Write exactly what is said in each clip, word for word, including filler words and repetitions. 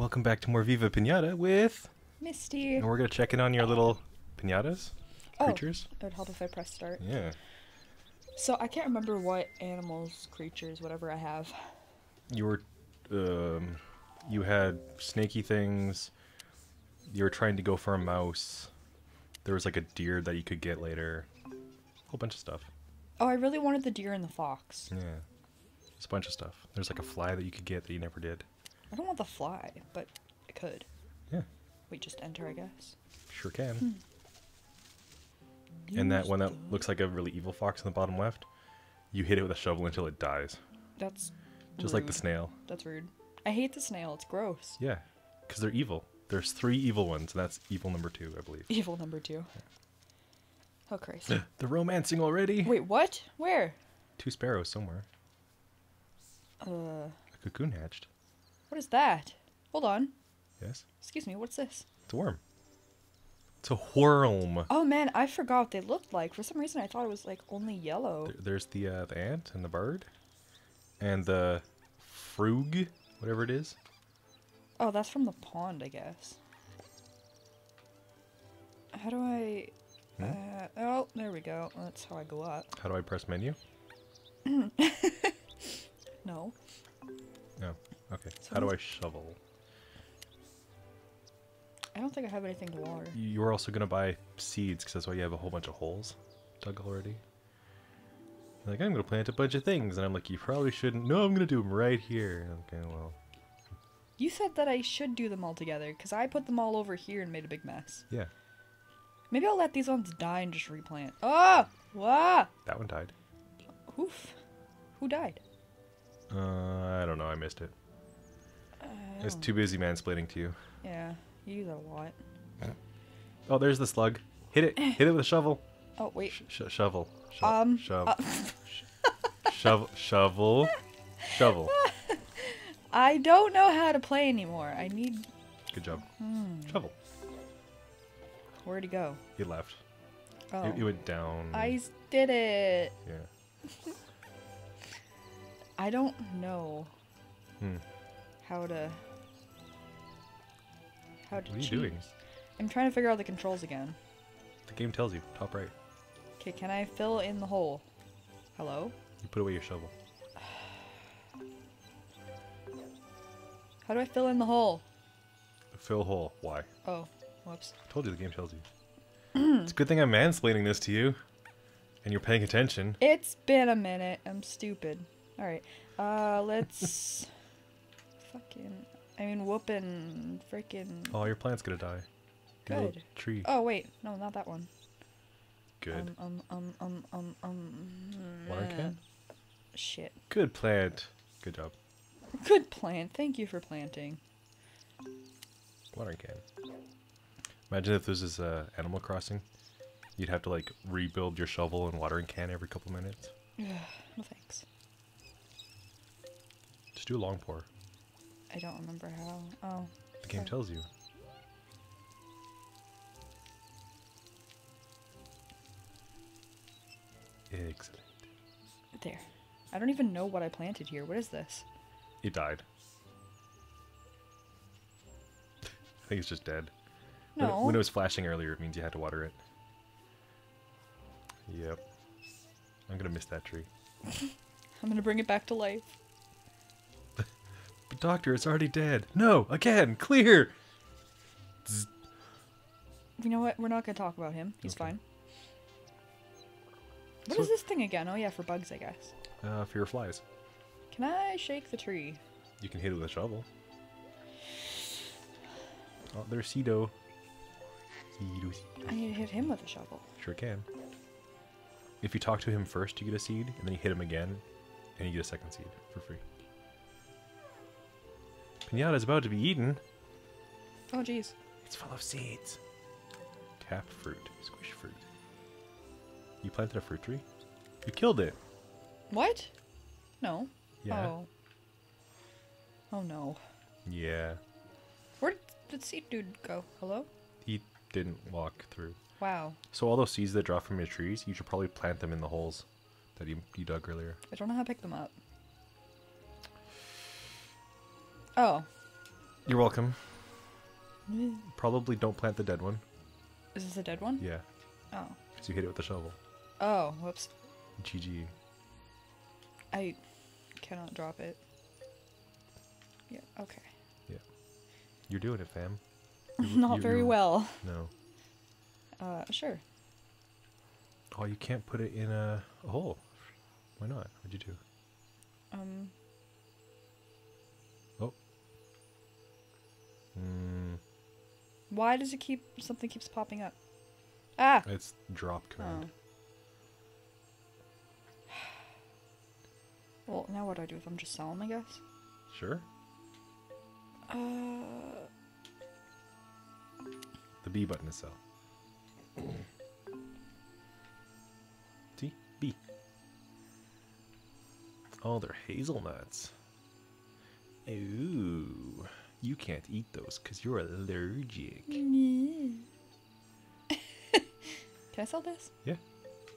Welcome back to more Viva Piñata with Misty. And we're going to check in on your little piñatas, oh, creatures. It would help if I press start. Yeah. So I can't remember what animals, creatures, whatever I have. You were, um, you had snaky things. You were trying to go for a mouse. There was like a deer that you could get later. A whole bunch of stuff. Oh, I really wanted the deer and the fox. Yeah. It's a bunch of stuff. There's like a fly that you could get that you never did. I don't want the fly, but I could. Yeah. We just enter, I guess. Sure can. Hmm. And that one that looks like a really evil fox in the bottom left, you hit it with a shovel until it dies. That's just rude. Like the snail. That's rude. I hate the snail. It's gross. Yeah, because they're evil. There's three evil ones, and that's evil number two, I believe. Evil number two. Yeah. Oh, crazy. They're romancing already. Wait, what? Where? Two sparrows somewhere. Uh. A cocoon hatched. What is that? Hold on. Yes? Excuse me, what's this? It's a worm. It's a worm. Oh man, I forgot what they looked like. For some reason I thought it was like only yellow. There, there's the, uh, the ant and the bird. And the frog, whatever it is. Oh, that's from the pond, I guess. How do I... Hmm? Uh, oh, there we go. That's how I go up. How do I press menu? No. No. Okay, so how do I shovel? I don't think I have anything to water. You were also going to buy seeds, because that's why you have a whole bunch of holes dug already. You're like, I'm going to plant a bunch of things, and I'm like, you probably shouldn't. No, I'm going to do them right here. Okay, well. You said that I should do them all together, because I put them all over here and made a big mess. Yeah. Maybe I'll let these ones die and just replant. Oh! Wah! That one died. Oof. Who died? Uh, I don't know. I missed it. I was too busy mansplaining to you. Yeah, you do that a lot. Oh, there's the slug. Hit it. Hit it with a shovel. Oh, wait. Sh sh shovel. Sho um. Shovel. Uh, shovel. Shovel. Shovel. I don't know how to play anymore. I need... Good job. Hmm. Shovel. Where'd he go? He left. Oh. It, it went down. I did it. Yeah. I don't know hmm. how to... How to what are you choose. doing? I'm trying to figure out the controls again. The game tells you. Top right. Okay, can I fill in the hole? Hello? You put away your shovel. How do I fill in the hole? Fill hole. Why? Oh, whoops. I told you the game tells you. It's a good thing I'm mansplaining this to you. And you're paying attention. It's been a minute. I'm stupid. Alright. Uh, let's... fucking... I mean, whoopin', freaking. Oh, your plant's gonna die. Good tree. Oh wait, no, not that one. Good. Um, um, um, um, um. Water can. Shit. Good plant. Good job. Good plant. Thank you for planting. Water can. Imagine if this is uh, Animal Crossing. You'd have to like rebuild your shovel and watering can every couple minutes. Yeah. No thanks. Just do a long pour. I don't remember how. Oh. The game tells you. Excellent. There. I don't even know what I planted here. What is this? It died. I think it's just dead. No. When it, when it was flashing earlier, it means you had to water it. Yep. I'm gonna miss that tree. I'm gonna bring it back to life. But doctor, it's already dead. No, again, clear. Zzz. You know what? We're not going to talk about him. He's okay. Fine. What so, is this thing again? Oh, yeah, for bugs, I guess. Uh, for your flies. Can I shake the tree? You can hit it with a shovel. Oh, there's Cedo. Cedo, Cedo. I need to hit him with a shovel. Sure can. If you talk to him first, you get a seed, and then you hit him again, and you get a second seed for free. Piñata's about to be eaten. Oh, jeez. It's full of seeds. Tap fruit. Squish fruit. You planted a fruit tree? You killed it. What? No. Yeah. Oh. Oh, no. Yeah. Where did seed dude go? Hello? He didn't walk through. Wow. So all those seeds that drop from your trees, you should probably plant them in the holes that you, you dug earlier. I don't know how to pick them up. Oh. You're welcome. Probably don't plant the dead one. Is this a dead one? Yeah. Oh. Because you hit it with the shovel. Oh, whoops. G G. I cannot drop it. Yeah, okay. Yeah. You're doing it, fam. You're, Not you're, very you're, well. No. Uh, sure. Oh, you can't put it in a, a hole. Why not? What'd you do? Um. Oh. Mm. Why does it keep, something keeps popping up? Ah! It's drop command. Oh. Well, now what do I do if I'm just selling, I guess? Sure. Uh... The B button is sell. See? B. Oh, they're hazelnuts. Ooh. You can't eat those because you're allergic. Can I sell this? Yeah.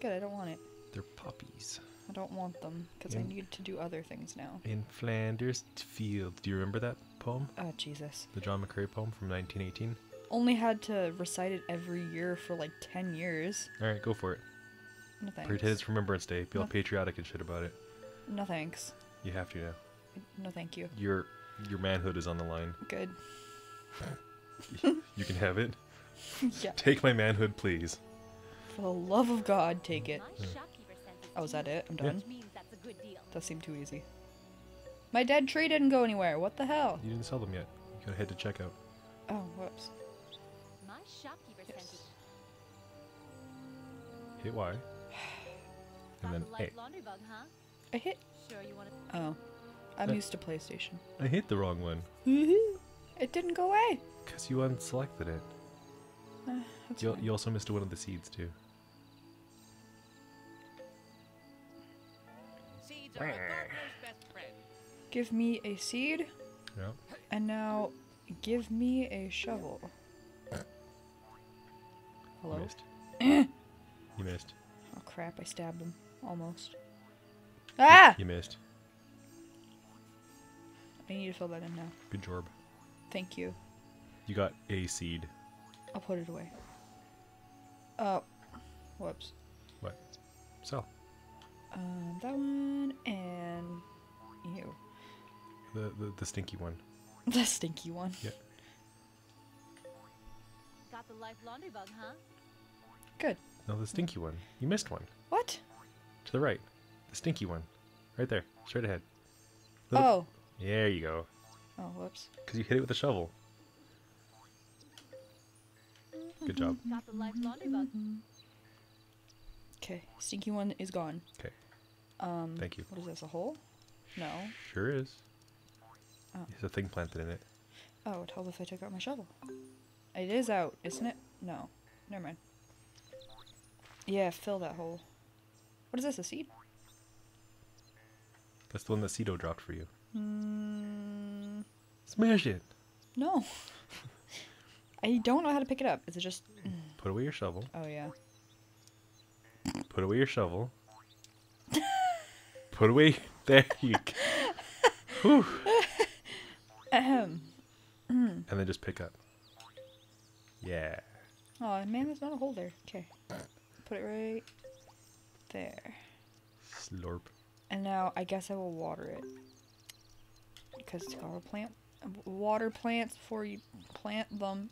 Good, I don't want it. They're puppies. I don't want them, because I need to do other things now. In Flanders Field. Do you remember that poem? Oh, Jesus. The John McCrae poem from nineteen eighteen? Only had to recite it every year for like ten years. Alright, go for it. No thanks. Pretend it's Remembrance Day. Be all no patriotic and shit about it. No thanks. You have to now. No thank you. Your, your manhood is on the line. Good. You can have it. Yeah. Take my manhood, please. For the love of God, take it. Yeah. Oh, is that it? I'm done? Yeah. That seemed too easy. My dead tree didn't go anywhere. What the hell? You didn't sell them yet. You gotta head to checkout. Oh, whoops. My shopkeeper yes. sent it. Hit Y. And then A. I hit... Oh. I'm uh, used to PlayStation. I hit the wrong one. Mm-hmm. It didn't go away. Because you unselected it. Uh, you, you also missed one of the seeds, too. Give me a seed, yep. And now give me a shovel. Hello? You missed. You missed. Oh crap, I stabbed him. Almost. Ah! You missed. I need to fill that in now. Good job. Thank you. You got a seed. I'll put it away. Oh. Whoops. What? So. Uh, that one, and you. The, the the stinky one. The stinky one. Yeah. Got the life laundry bug, huh? Good. No, the stinky one. You missed one. What? To the right. The stinky one. Right there. Straight ahead. The oh. There you go. Oh, whoops. Because you hit it with a shovel. Good job. Got the life laundry bug. Okay, stinky one is gone. Okay. Um, Thank you. What is this, a hole? No. Sure is. Oh. There's a thing planted in it. Oh, it would help if I took out my shovel. It is out, isn't it? No. Never mind. Yeah, fill that hole. What is this, a seed? That's the one that Cedo dropped for you. Mm. Smash it! No. I don't know how to pick it up. Is it just... Put away your shovel. Oh, yeah. Put away your shovel. Put away. There you go. Ahem. And then just pick up. Yeah. Oh man, there's not a hole there. Okay. Put it right there. Slurp. And now I guess I will water it. Because it's got a plant. Water plants before you plant them.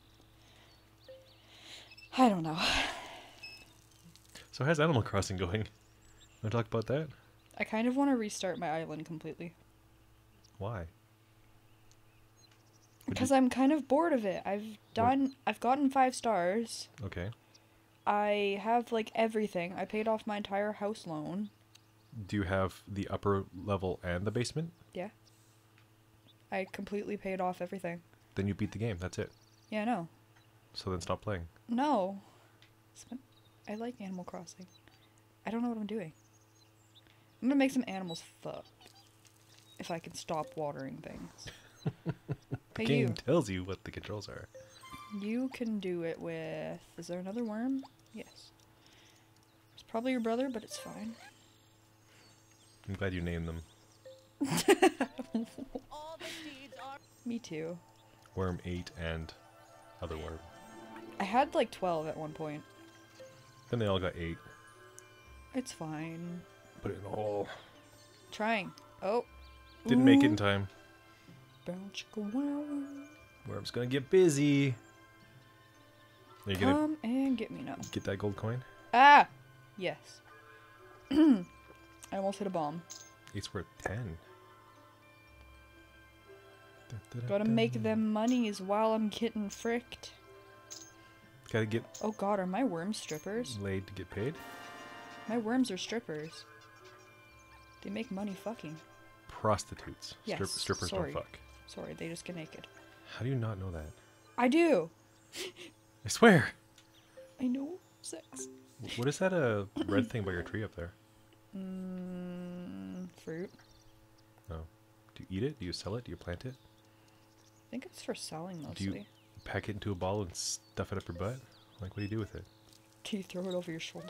I don't know. So how's Animal Crossing going? Want to talk about that? I kind of want to restart my island completely. Why? Because I'm kind of bored of it. I've done. What? I've gotten five stars. Okay. I have like everything. I paid off my entire house loan. Do you have the upper level and the basement? Yeah. I completely paid off everything. Then you beat the game. That's it. Yeah, I know. So then stop playing. No. It's been I like Animal Crossing. I don't know what I'm doing. I'm gonna make some animals fuck. If I can stop watering things. The hey, game you. tells you what the controls are. You can do it with... Is there another worm? Yes. It's probably your brother, but it's fine. I'm glad you named them. All the seeds are... Me too. worm eight and other worm. I had like twelve at one point. Then they all got eight. It's fine. Put it in the hole. Trying. Oh. Didn't Ooh. make it in time. Worm's gonna get busy. Are you Come gonna and get me now. Get that gold coin? Ah! Yes. I almost hit a bomb. It's worth ten. Da, da, da, Gotta da, make da. them monies while I'm getting fricked. Gotta get... Oh god, are my worms strippers? Laid to get paid? My worms are strippers. They make money fucking. Prostitutes. Yes, Strip strippers sorry. don't fuck. Sorry, they just get naked. How do you not know that? I do! I swear! I know. Sex. What is that a red thing by your tree up there? Mm, fruit. Oh. Do you eat it? Do you sell it? Do you plant it? I think it's for selling mostly. Do you pack it into a ball and stuff it up your butt? Like, what do you do with it? Do you throw it over your shoulder?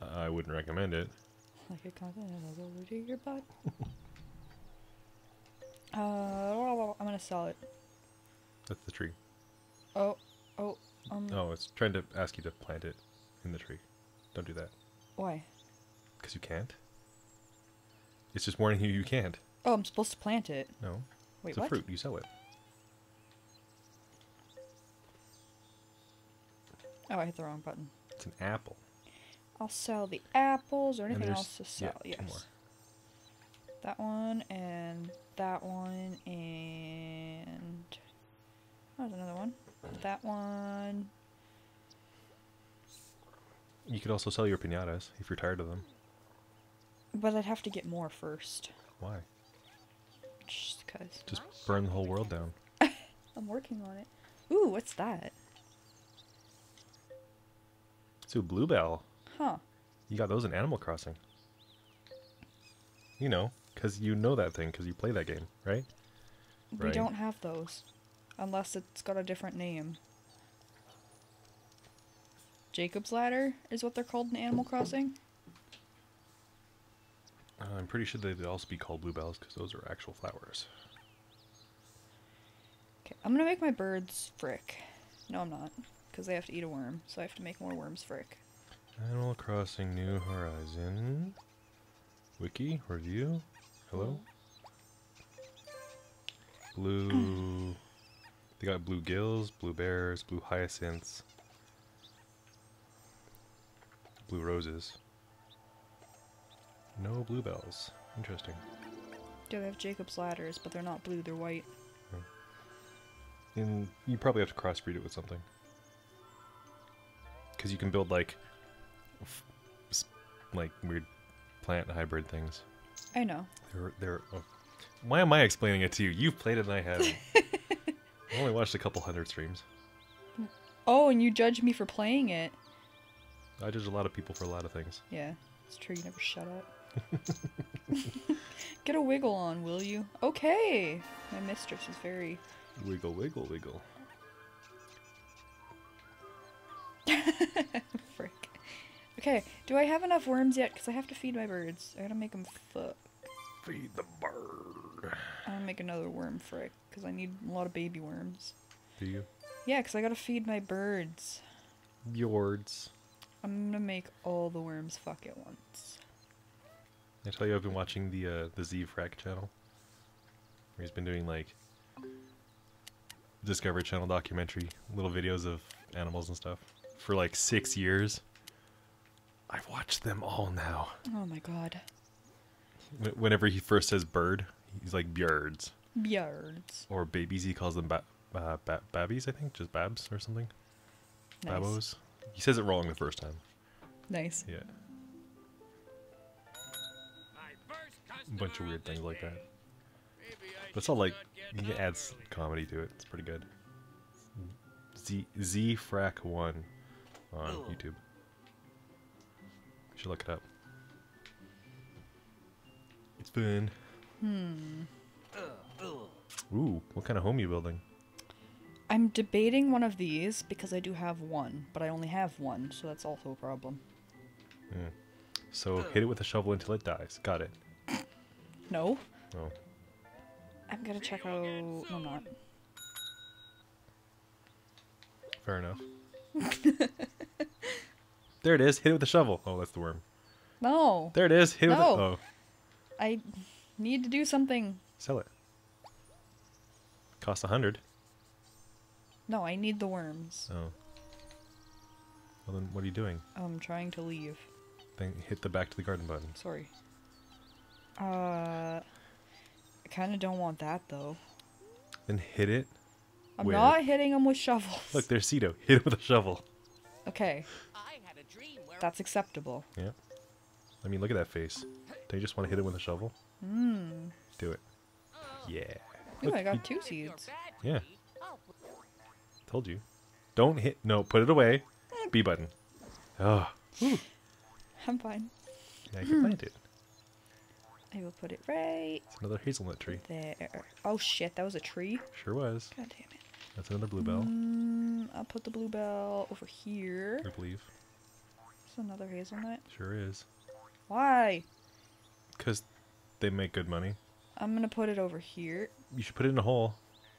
I wouldn't recommend it. Like a continent over to your butt. uh, I'm gonna sell it. That's the tree. Oh, oh, um... Oh, it's trying to ask you to plant it in the tree. Don't do that. Why? Because you can't. It's just warning you you can't. Oh, I'm supposed to plant it. No. Wait, it's a what? fruit. You sell it. Oh, I hit the wrong button. It's an apple. I'll sell the apples or anything else to sell. Yeah, yes. Two more. That one and that one and... Oh, there's another one. That one. You could also sell your piñatas if you're tired of them. But I'd have to get more first. Why? Just because. Just burn the whole world down. I'm working on it. Ooh, what's that? It's a bluebell. Huh. You got those in Animal Crossing. You know, because you know that thing, because you play that game, right? We right. don't have those. Unless it's got a different name. Jacob's Ladder is what they're called in Animal Crossing? Uh, I'm pretty sure they'd also be called bluebells because those are actual flowers. Okay, I'm gonna make my birds frick. No, I'm not. Because they have to eat a worm, so I have to make more worms frick. Animal Crossing New Horizon. Wiki, review. Hello? Blue. They got blue gills, blue bears, blue hyacinths, blue roses. No bluebells. Interesting. Do they have Jacob's Ladders, but they're not blue, they're white. And you probably have to crossbreed it with something. Because you can build like, f like weird plant hybrid things. I know. They're, they're, oh. Why am I explaining it to you? You've played it and I haven't. I only watched a couple hundred streams. Oh, and you judge me for playing it. I judge a lot of people for a lot of things. Yeah, it's true. You never shut up. Get a wiggle on, will you? Okay. My mistress is very... Wiggle, wiggle, wiggle. Frick. Okay, do I have enough worms yet? Because I have to feed my birds. I gotta make them fuck. Feed the bird. I'm gonna make another worm frick. Because I need a lot of baby worms. Do you? Yeah, because I gotta feed my birds. Yours. I'm gonna make all the worms fuck at once. I tell you, I've been watching the uh, the zefrank channel. Where he's been doing like Discovery Channel documentary little videos of animals and stuff for like six years. I've watched them all now. Oh my god. Whenever he first says bird, he's like birds. Birds. Or babies, he calls them ba uh, ba babbies, I think, just babs or something. Nice. Babos. He says it wrong the first time. Nice. Yeah. A bunch of weird things like that. But it's all like, he adds comedy to it. It's pretty good. Z zefrank one on Ooh. YouTube. You should look it up. It's been. Hmm. Ooh, what kind of home are you building? I'm debating one of these because I do have one, but I only have one, so that's also a problem. Mm. So hit it with a shovel until it dies. Got it. No. Oh. I'm gonna check out... No, I'm not. Fair enough. There it is. Hit it with a shovel. Oh, that's the worm. No. There it is. Hit it no. with a... Oh. I need to do something. Sell it. Costs a hundred. No, I need the worms. Oh. Well, then what are you doing? I'm trying to leave. Then hit the back to the garden button. Sorry. Uh... I kind of don't want that, though. Then hit it. I'm with... not hitting them with shovels. Look, there's Cito. Hit him with a shovel. Okay. I had a dream where... That's acceptable. Yeah. I mean, look at that face. Do you just want to hit him with a shovel? Hmm. Do it. Yeah. Ooh, look, I got you... two seeds. Yeah. Told you. Don't hit. No, put it away. B button. Oh. Ooh. I'm fine. Now you can plant it. I will put it right. It's another hazelnut tree. There. Oh shit, that was a tree? Sure was. God damn it. That's another bluebell. Mm, I'll put the bluebell over here. I believe. It's another hazelnut. Sure is. Why? Because they make good money. I'm going to put it over here. You should put it in a hole.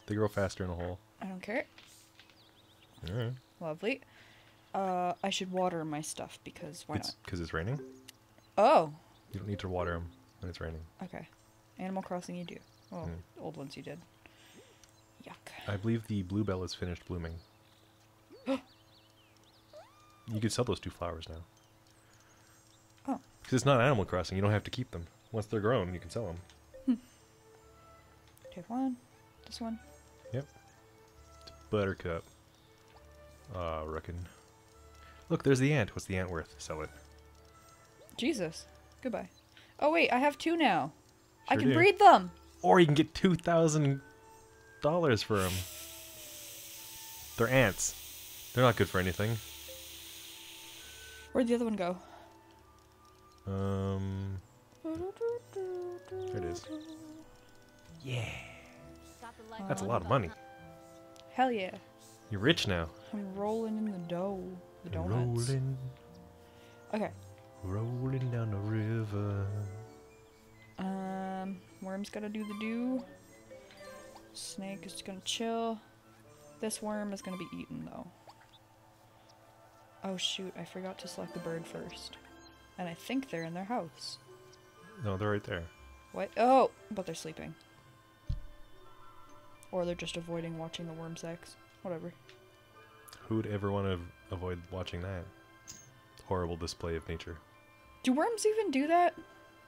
They grow faster in a hole. I don't care. All right. Lovely. Uh, I should water my stuff because why it's, not? Because it's raining? Oh. You don't need to water them. When it's raining. Okay. Animal Crossing you do. Oh, mm. Old ones you did. Yuck. I believe the bluebell is finished blooming. You could sell those two flowers now. Oh. Because it's not Animal Crossing. You don't have to keep them. Once they're grown, you can sell them. Hmm. Take one. This one. Yep. It's buttercup. Ah, uh, reckon. Look, there's the ant. What's the ant worth? Sell it. Jesus. Goodbye. Oh wait, I have two now. Sure I can do. breed them. Or you can get two thousand dollars for them. They're ants. They're not good for anything. Where'd the other one go? Um. There it is. Yeah. That's a lot of money. Hell yeah. You're rich now. I'm rolling in the dough. The donuts. Rolling. Okay. Rolling down the river. Um, worm's gotta do the do. Snake is just gonna chill. This worm is gonna be eaten though. Oh shoot, I forgot to select the bird first. And I think they're in their house. No, they're right there. What? Oh, but they're sleeping. Or they're just avoiding watching the worm sex. Whatever. Who'd ever want to avoid watching that? Horrible display of nature. Do worms even do that?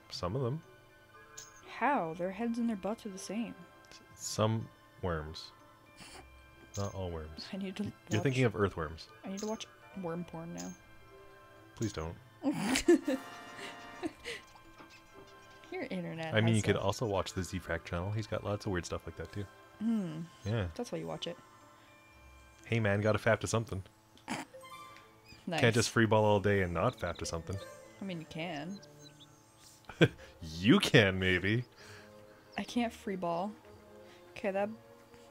Some of them. How? Their heads and their butts are the same. Some worms. Not all worms. I need to watch... You're thinking of earthworms. I need to watch worm porn now. Please don't. Your internet. I mean, you could also watch the zefrank channel. He's got lots of weird stuff like that too. Hmm. Yeah. That's why you watch it. Hey man, got a fap to something. Nice. Can't just freeball all day and not fap to something. I mean, you can. You can, maybe. I can't freeball. Okay, that...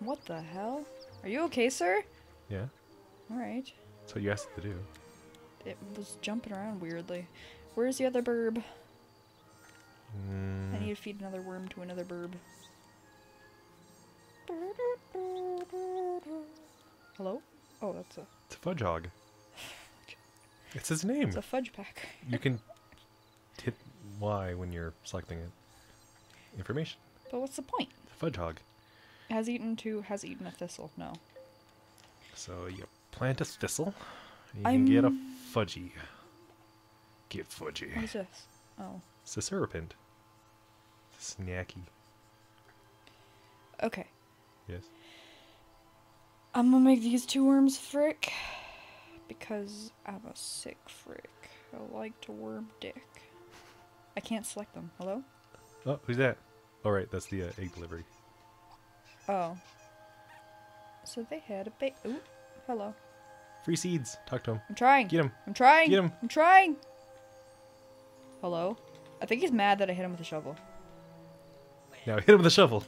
What the hell? Are you okay, sir? Yeah. Alright. That's what you asked it to do. It was jumping around weirdly. Where's the other burb? Mm. I need to feed another worm to another burb. Hello? Oh, that's a... It's a fudge hog. It's his name. It's a fudge pack. You can hit Y when you're selecting it. Information. But what's the point? The fudge hog. Has eaten two, has eaten a thistle. No. So you plant a thistle, and you I'm... can get a fudgy. Get fudgy. What is this? Oh. It's a serpent. It's snacky. Okay. Yes. I'm gonna make these two worms frick. Because I'm a sick frick. I like to worm dick. I can't select them. Hello? Oh, who's that? Alright, that's the uh, egg delivery. Oh. So they had a ba- Ooh, hello. Free seeds. Talk to him. I'm trying. Get him. I'm trying. Get him. I'm trying. Hello? I think he's mad that I hit him with a shovel. Now hit him with a shovel.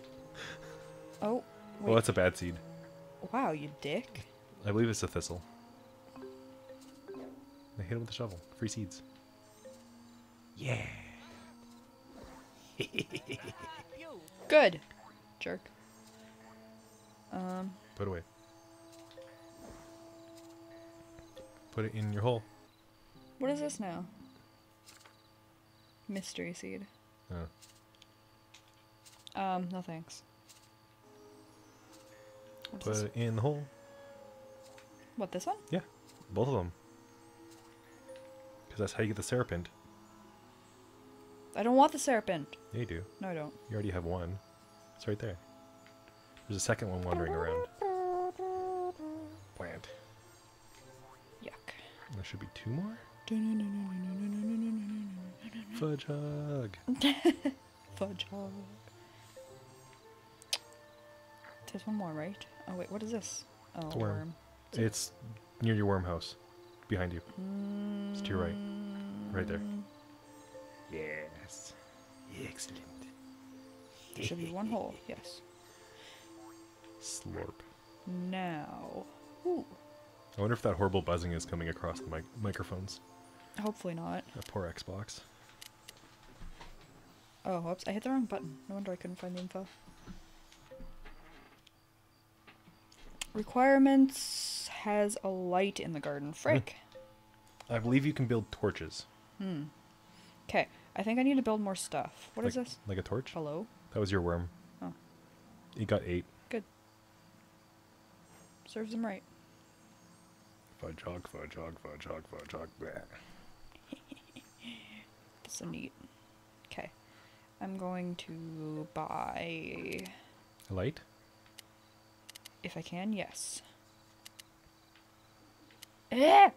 Oh, wait. Well, that's a bad seed. Wow, you dick. I believe it's a thistle. I hit him with a shovel. Free seeds. Yeah. Good. jerk. Um, Put it away. Put it in your hole. What is this now? Mystery seed. Oh. Um, no thanks. What's Put this? it in the hole. What, this one? Yeah, both of them. Because that's how you get the serpent. I don't want the serpent. Yeah, you do. No, I don't. You already have one. It's right there. There's a second one wandering around. Plant. Yuck. There should be two more? Fudge hug. Fudge hug. There's one more, right? Oh, wait, what is this? Oh, it's a worm. worm. It's near your worm house. Behind you. Mm. It's to your right. Right there. Yes. Excellent. There should be one hole. Yes. Slurp. Now. Ooh. I wonder if that horrible buzzing is coming across the mic microphones. Hopefully not. That poor Xbox. Oh, whoops. I hit the wrong button. No wonder I couldn't find the info. Requirements has a light in the garden. Frick. I believe you can build torches. Hmm. Okay. I think I need to build more stuff. What like, is this? Like a torch? Hello? That was your worm. Oh. You got eight. Good. Serves him right. Fudge hog, fudge hog, fudge hog, fudge hog. That's so neat. Okay. I'm going to buy... a light? If I can, yes. Eh!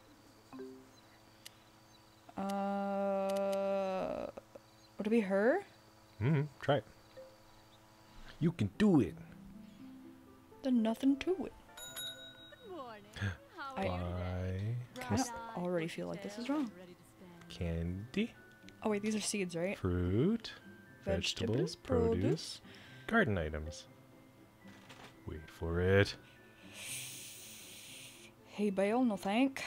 Uh, would it be her? Mm-hmm. Try it. You can do it. There's nothing to it. Good morning. How are you? I already feel like this is wrong. Candy. Oh wait, these are seeds, right? Fruit, vegetables, vegetables produce, produce, garden items. Wait for it. Hay bale, no thank.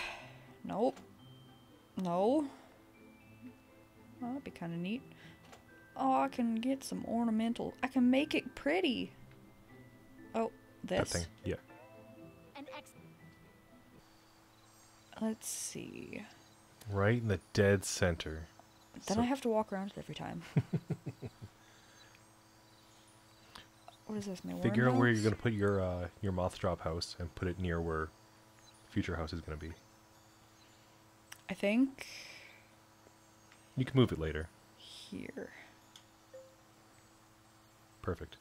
Nope. No. Oh, that'd be kind of neat. Oh, I can get some ornamental. I can make it pretty. Oh, this. That thing, yeah. Let's see. Right in the dead center. Then so. I have to walk around it every time. What is this? My worm Figure out house? where you're gonna put your uh, your moth drop house and put it near where future house is gonna be. I think. You can move it later. Here. Perfect.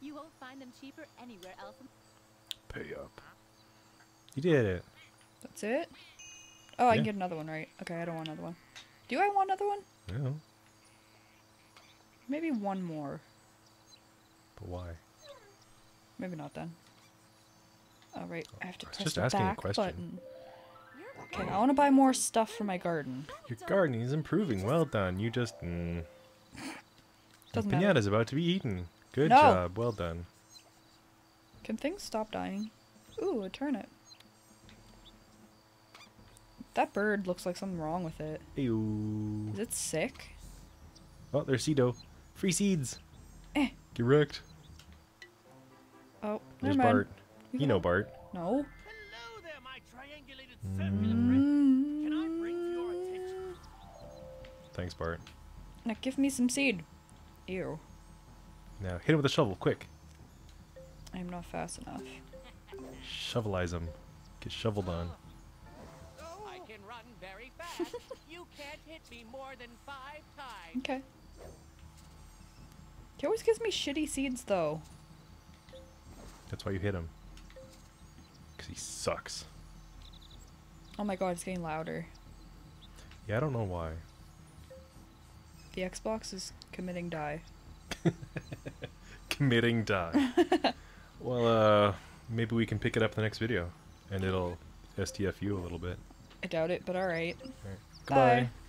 You won't find them cheaper anywhere else. Pay up. You did it. That's it? Oh, yeah. I can get another one, right? Okay, I don't want another one. Do I want another one? No. Maybe one more. But why? Maybe not then. All right, oh, I have to I press just the asking back a question. button. Okay, I want to buy more stuff for my garden. Your garden is improving. Well done. You just... Mm. The piñata is about to be eaten. Good no. job. Well done. Can things stop dying? Ooh, a turnip. That bird looks like something wrong with it. Ew. Is it sick? Oh, there's Cedo. Free seeds. Eh. Get wrecked. Oh, there's never mind. Bart. You, you know Bart. No. Mm. Can I bring to your attention? Thanks, Bart. Now give me some seed. Ew. Now hit him with a shovel, quick. I'm not fast enough. Shovelize him. Get shoveled on. I can run very fast. You can't hit me more than five times. Okay. He always gives me shitty seeds, though. That's why you hit him. Because he sucks. Oh my god, it's getting louder. Yeah, I don't know why. The Xbox is committing die. Committing die. Well, uh, maybe we can pick it up in the next video. And it'll S T F U a little bit. I doubt it, but alright. All right. Goodbye. Bye.